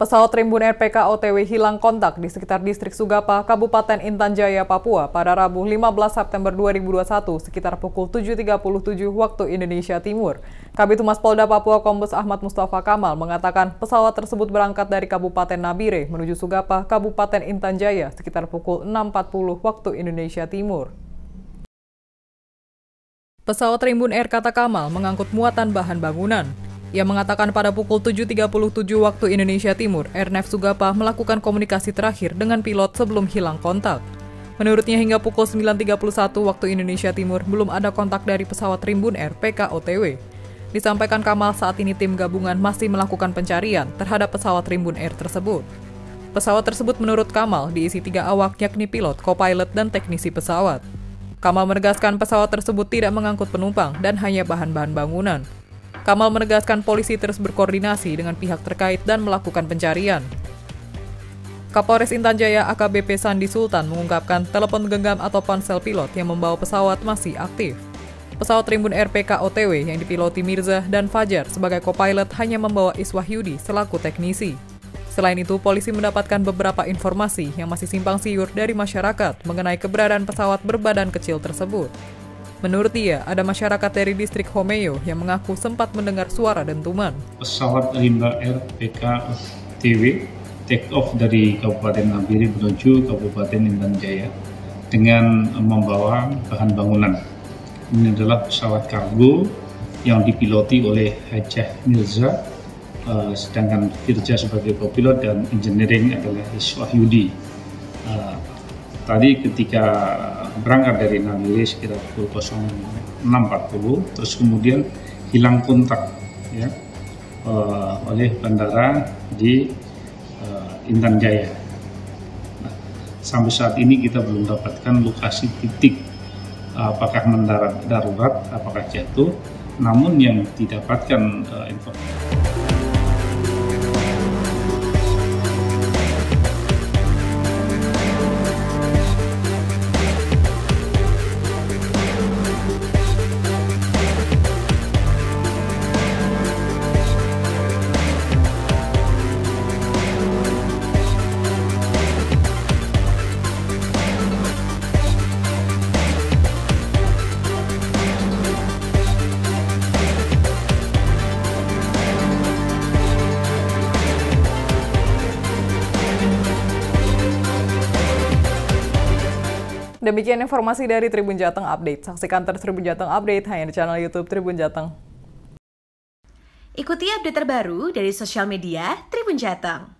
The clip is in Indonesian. Pesawat Rimbun Air PK-OTW hilang kontak di sekitar distrik Sugapa, Kabupaten Intan Jaya, Papua pada Rabu 15 September 2021 sekitar pukul 7.37 waktu Indonesia Timur. Kabit Humas Polda Papua Kombes Ahmad Mustofa Kamal mengatakan pesawat tersebut berangkat dari Kabupaten Nabire menuju Sugapa, Kabupaten Intan Jaya sekitar pukul 6.40 waktu Indonesia Timur. Pesawat Rimbun Air, kata Kamal, mengangkut muatan bahan bangunan. Ia mengatakan pada pukul 7.37 waktu Indonesia Timur, Airnav Sugapa melakukan komunikasi terakhir dengan pilot sebelum hilang kontak. Menurutnya hingga pukul 9.31 waktu Indonesia Timur belum ada kontak dari pesawat Rimbun Air PK-OTW. Disampaikan Kamal, saat ini tim gabungan masih melakukan pencarian terhadap pesawat Rimbun Air tersebut. Pesawat tersebut menurut Kamal diisi 3 awak, yakni pilot, co-pilot, dan teknisi pesawat. Kamal menegaskan pesawat tersebut tidak mengangkut penumpang dan hanya bahan-bahan bangunan. Kamal menegaskan polisi terus berkoordinasi dengan pihak terkait dan melakukan pencarian. Kapolres Intan Jaya AKBP Sandi Sultan mengungkapkan telepon genggam atau ponsel pilot yang membawa pesawat masih aktif. Pesawat Rimbun Air PK-OTW yang dipiloti Mirza dan Fajar sebagai co-pilot hanya membawa Iswah Yudi selaku teknisi. Selain itu, polisi mendapatkan beberapa informasi yang masih simpang siur dari masyarakat mengenai keberadaan pesawat berbadan kecil tersebut. Menurut dia, ada masyarakat dari distrik Homeo yang mengaku sempat mendengar suara dentuman. Pesawat Rimbun Air PK-OTW take off dari Kabupaten Nabire menuju Kabupaten Intan Jaya dengan membawa bahan bangunan. Ini adalah pesawat kargo yang dipiloti oleh Hajah Mirza, sedangkan Firja sebagai co-pilot dan engineering adalah Iswah Yudi. Tadi ketika berangkat dari Nabire sekitar pukul 06.40, terus kemudian hilang kontak ya, oleh bandara di Intan Jaya. Nah, sampai saat ini kita belum dapatkan lokasi titik apakah mendarat darurat, apakah jatuh, namun yang didapatkan informasi. Demikian informasi dari Tribun Jateng Update. Saksikan terus Tribun Jateng Update hanya di channel YouTube Tribun Jateng. Ikuti update terbaru dari sosial media Tribun Jateng.